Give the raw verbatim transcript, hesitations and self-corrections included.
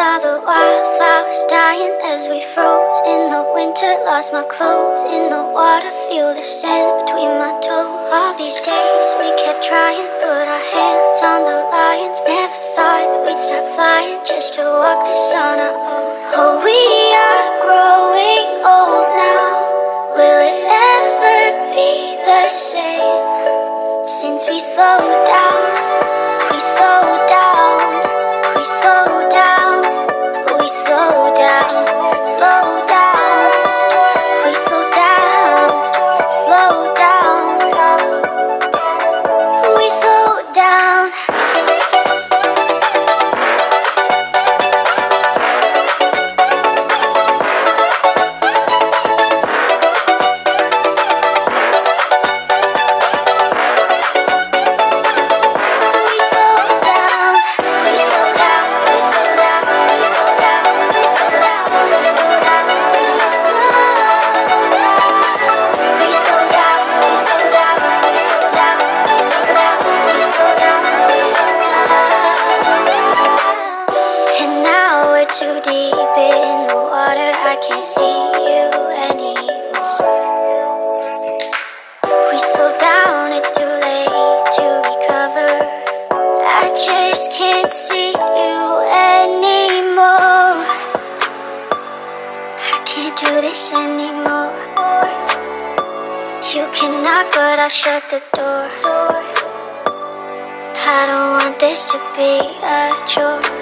saw the wildflowers dying as we froze in the winter. Lost my clothes in the water, feel the sand between my toes. All these days we kept trying, put our hands on the lions. Never thought we'd stop flying just to walk this on our own. Oh, we are growing old now. Will it ever be the same? Since we slowed down, we slowed down, we slowed down, we slowed down, slowed down, we slowed down, slowed down, we slowed down. Too deep in the water, I can't see you anymore. We slow down, it's too late to recover. I just can't see you anymore. I can't do this anymore. You can knock, but I'll shut the door. I don't want this to be a chore.